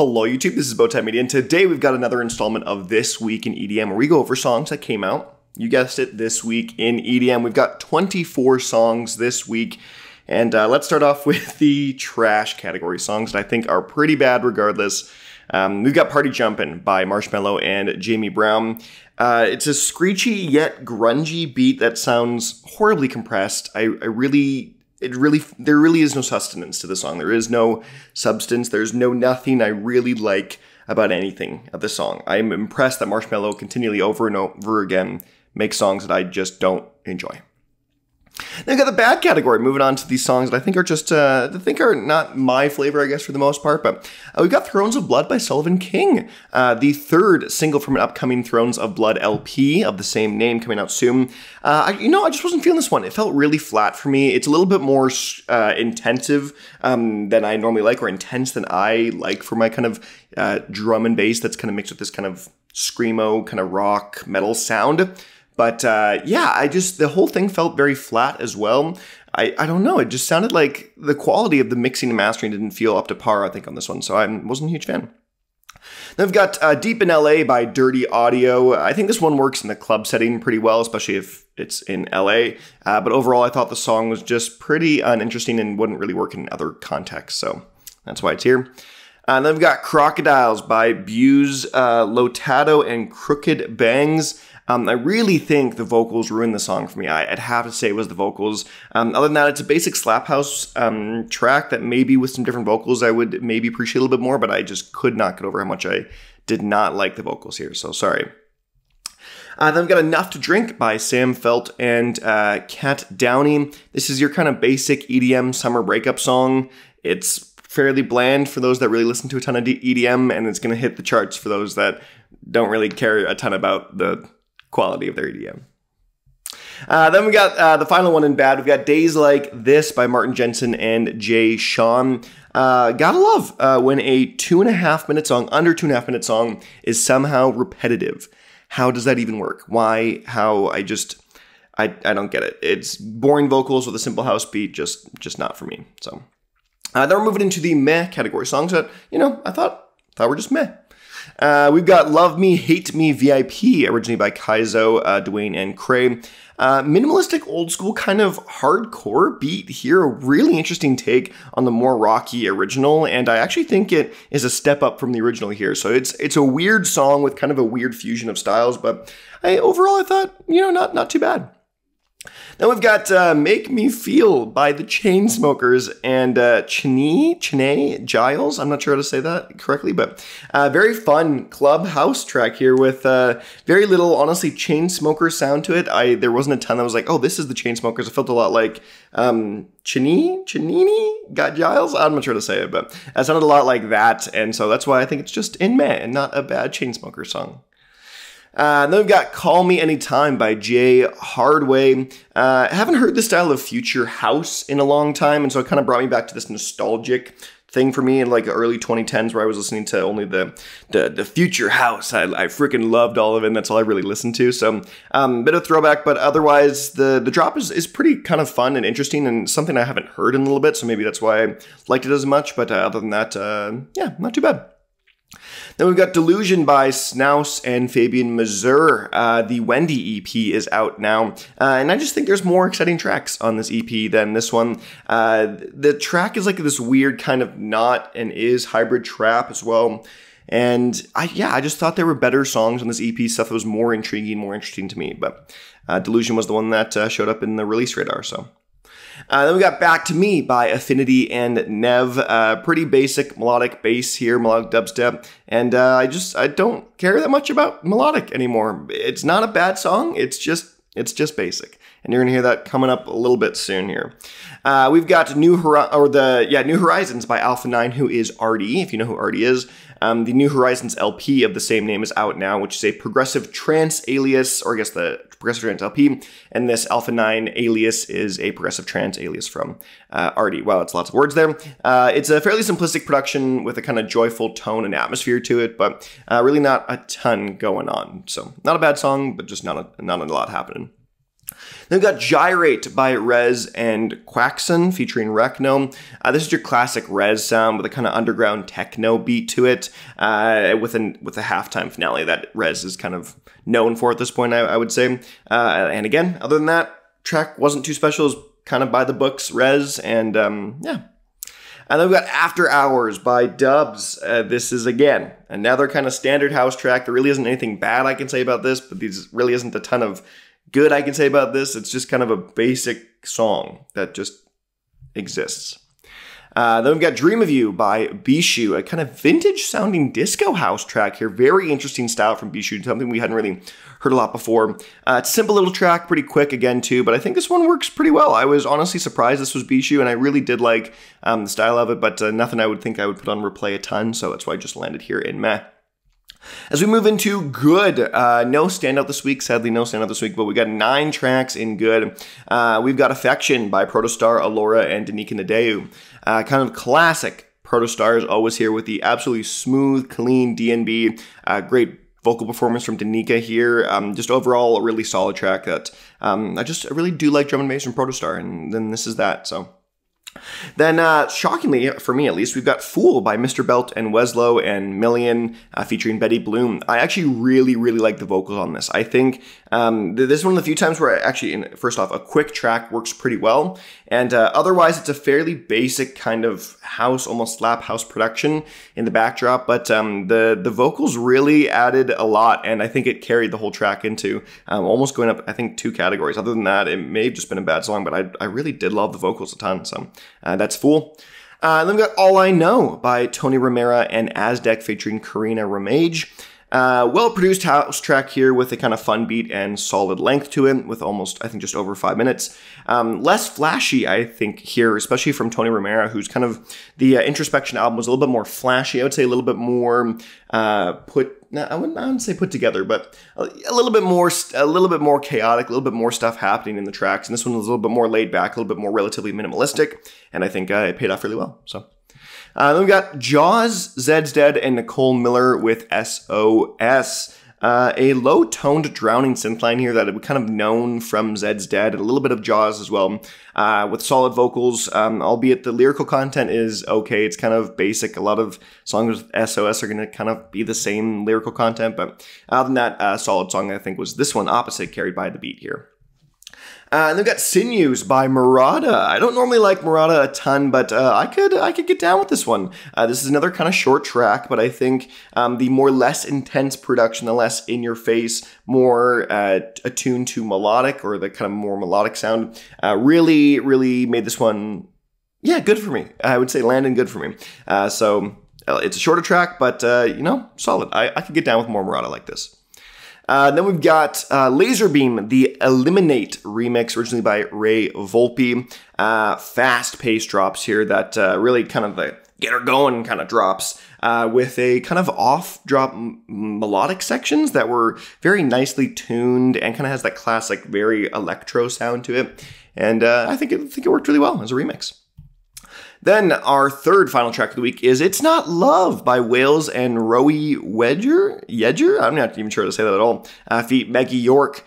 Hello YouTube, this is Bowtied Media, and today we've got another installment of This Week in EDM, where we go over songs that came out, you guessed it, this week in EDM. We've got 24 songs this week, and let's start off with the trash category songs that I think are pretty bad regardless. We've got Party Jumpin' by Marshmello and Jamie Brown. It's a screechy yet grungy beat that sounds horribly compressed. There really is no sustenance to the song. There is no substance. There's no nothing I really like about anything of the song. I'm impressed that Marshmello continually over and over again makes songs that I just don't enjoy. Then we've got the bad category, moving on to these songs that I think are just, not my flavor, I guess, for the most part, but we've got Thrones of Blood by Sullivan King, the third single from an upcoming Thrones of Blood LP of the same name coming out soon. I just wasn't feeling this one. It felt really flat for me. It's a little bit more intensive than I normally like, or intense than I like for my kind of drum and bass that's kind of mixed with this kind of screamo, kind of rock metal sound. But yeah, the whole thing felt very flat as well. I don't know, it just sounded like the quality of the mixing and mastering didn't feel up to par, I think, on this one, so I wasn't a huge fan. Then we've got Deep in LA by Dirty Audio. I think this one works in the club setting pretty well, especially if it's in LA. But overall, I thought the song was just pretty uninteresting and wouldn't really work in other contexts, so that's why it's here. And then we've got Crocodiles by BEAUZ, LODATO, and Crooked Bangs. I really think the vocals ruined the song for me. I'd have to say it was the vocals. Other than that, it's a basic slap house track that maybe with some different vocals I would maybe appreciate a little bit more, but I just could not get over how much I did not like the vocals here, so sorry. Then we've got Enough to Drink by Sam Feldt and Cat Downey. This is your kind of basic EDM summer breakup song. It's fairly bland for those that really listen to a ton of EDM, and it's going to hit the charts for those that don't really care a ton about the quality of their EDM. Then we got the final one in bad. We've got Days Like This by Martin Jensen and Jay Sean. Gotta love when a 2.5 minute song, under 2.5 minute song, is somehow repetitive. How does that even work? Why? How? I don't get it. It's boring vocals with a simple house beat. Just not for me. So then we're moving into the meh category, songs that, you know, I thought were just meh. We've got Love Me, Hate Me, VIP, originally by Kayzo, Dwayne, and Cray. Minimalistic, old school, kind of hardcore beat here. A really interesting take on the more rocky original, and I actually think it is a step up from the original here. So it's a weird song with kind of a weird fusion of styles, but overall I thought, you know, not too bad. Then we've got Make Me Feel by The Chainsmokers and Cheney Giles. I'm not sure how to say that correctly, but very fun clubhouse track here with very little, honestly, Chainsmoker sound to it. There wasn't a ton that was like, oh, this is The Chainsmokers. It felt a lot like Giles? I'm not sure how to say it, but it sounded a lot like that. And so that's why I think it's just in meh and not a bad Chainsmoker song. Then we've got Call Me Anytime by Jay Hardway. I haven't heard this style of future house in a long time, and so it kind of brought me back to this nostalgic thing for me in like the early 2010s where I was listening to only the future house. I freaking loved all of it, and that's all I really listened to. So bit of throwback, but otherwise the drop is pretty kind of fun and interesting and something I haven't heard in a little bit, so maybe that's why I liked it as much. But other than that, yeah, not too bad. Then we've got Delusion by Snouse and Fabian Mazur. The Wendy EP is out now, and I just think there's more exciting tracks on this EP than this one. The track is like this weird kind of not and is hybrid trap as well, and I just thought there were better songs on this EP, stuff that was more intriguing, more interesting to me, but Delusion was the one that showed up in the release radar, so... then we got Back to Me by Affinity and Nev. Pretty basic melodic bass here, melodic dubstep. And I don't care that much about melodic anymore. It's not a bad song. It's just basic. And you're going to hear that coming up a little bit soon here. We've got New Horizons by Alpha 9, who is Artie, if you know who Artie is. The New Horizons LP of the same name is out now, which is a progressive trance alias, or I guess the progressive trance LP. And this Alpha 9 alias is a progressive trance alias from Artie. Wow, it's lots of words there. It's a fairly simplistic production with a kind of joyful tone and atmosphere to it, but really not a ton going on. So not a bad song, but just not a lot happening. Then we've got Gyrate by REZZ and Quaxon featuring Rekno. This is your classic REZZ sound with a kind of underground techno beat to it, with a halftime finale that REZZ is kind of known for at this point, I would say. And again, other than that, track wasn't too special. It was kind of by the books REZZ, and yeah. And then we've got After Hours by Dubs. This is, again, another kind of standard house track. There really isn't anything bad I can say about this, but there really isn't a ton of good I can say about this. It's just kind of a basic song that just exists. Then we've got Dream of You by Bishu, a kind of vintage sounding disco house track here. Very interesting style from Bishu, something we hadn't really heard a lot before. It's a simple little track, pretty quick again too, but I think this one works pretty well. I was honestly surprised this was Bishu, and I really did like the style of it, but nothing I would think I would put on replay a ton, so that's why I just landed here in meh. As we move into Good, no standout this week, sadly no standout this week, but we got 9 tracks in Good. We've got Affection by Protostar, Allura, and Danika Naidoo. Kind of classic Protostar is always here with the absolutely smooth, clean DNB. Great vocal performance from Danika here. Just overall a really solid track that I really do like drum and bass from Protostar, and then this is that, so. Then, shockingly, for me at least, we've got Fool by Mr. Belt and Weslow and Million featuring Betty Bloom. I actually really, really like the vocals on this. I think this is one of the few times where I actually, first off, a quick track works pretty well. And otherwise, it's a fairly basic kind of house, almost slap house production in the backdrop. But the vocals really added a lot, and I think it carried the whole track into almost going up, I think, 2 categories. Other than that, it may have just been a bad song, but I really did love the vocals a ton, so... that's Fool. Then we've got All I Know by Tony Romera and Aztec featuring Karina Ramage. Well-produced house track here with a kind of fun beat and solid length to it with almost, I think, just over 5 minutes. Less flashy, I think, here, especially from Tony Romera, who's kind of, the Introspection album was a little bit more flashy. I would say a little bit more I wouldn't say put together, but a little bit more chaotic, a little bit more stuff happening in the tracks. And this one was a little bit more laid back, a little bit more relatively minimalistic. And I think it paid off really well, so. Then we've got Jaws, Zed's Dead, and Nicole Miller with SOS. A low-toned drowning synth line here that we kind of known from Zed's Dead, and a little bit of Jaws as well, with solid vocals, albeit the lyrical content is okay. It's kind of basic. A lot of songs with SOS are going to kind of be the same lyrical content, but other than that, solid song, I think, was this one, Opposite, carried by the beat here. And they've got Sinews by Murata. I don't normally like Murata a ton, but I could get down with this one. This is another kind of short track, but I think the more less intense production, the less in your face, more attuned to melodic or the kind of more melodic sound, really, really made this one, yeah, good for me. I would say landing good for me. So it's a shorter track, but you know, solid. I could get down with more Murata like this. Then we've got Laserbeam, the Eliminate remix, originally by Ray Volpe. Fast-paced drops here that really kind of the get-her-going kind of drops with a kind of off-drop melodic sections that were very nicely tuned and kind of has that classic, very electro sound to it. And I think it worked really well as a remix. Then our third final track of the week is It's Not Love by Wales and Roey Yedger? I'm not even sure how to say that at all. Feat Maggie York.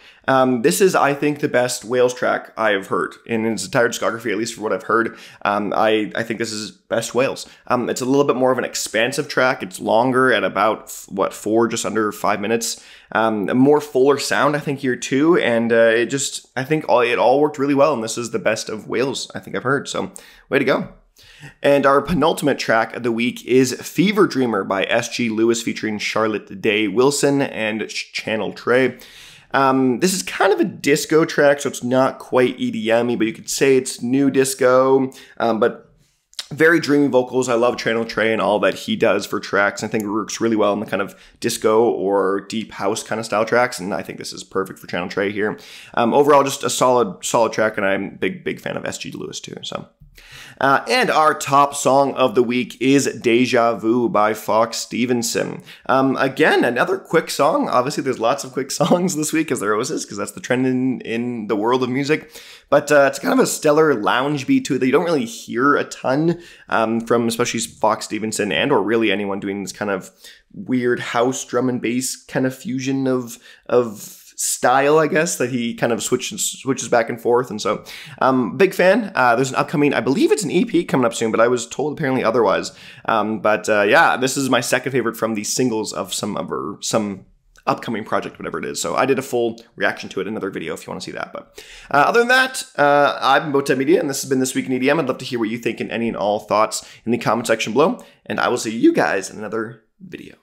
This is, I think, the best Wales track I have heard in its entire discography, at least for what I've heard. I think this is best Wales. It's a little bit more of an expansive track. It's longer at about, what, 4, just under 5 minutes. A more fuller sound, I think, here too. And I think it all worked really well. And this is the best of Wales I think I've heard. So way to go. And our penultimate track of the week is Fever Dreamer by S.G. Lewis featuring Charlotte Day Wilson and Channel Trey. This is kind of a disco track, so it's not quite EDM-y, but you could say it's new disco, but very dreamy vocals. I love Channel Trey and all that he does for tracks. I think it works really well in the kind of disco or deep house kind of style tracks, and I think this is perfect for Channel Trey here. Overall, just a solid track, and I'm a big fan of S.G. Lewis too, so... and our top song of the week is Deja Vu by Fox Stevenson. Again, another quick song. Obviously, there's lots of quick songs this week, as there always is, because that's the trend in the world of music. But it's kind of a stellar lounge beat to it that you don't really hear a ton from, especially Fox Stevenson and or really anyone doing this kind of weird house drum and bass kind of fusion of style, I guess, that he kind of switches back and forth. And so big fan. There's an upcoming, I believe it's an EP coming up soon, but I was told apparently otherwise. Yeah, this is my second favorite from the singles of some upcoming project, whatever it is. So I did a full reaction to it in another video if you want to see that. But other than that, I've been Bowtied Media, and this has been This Week in EDM. I'd love to hear what you think and any and all thoughts in the comment section below. And I will see you guys in another video.